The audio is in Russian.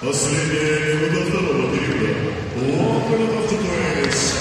Последняя минута второго периода. Лондон Автотуэльс.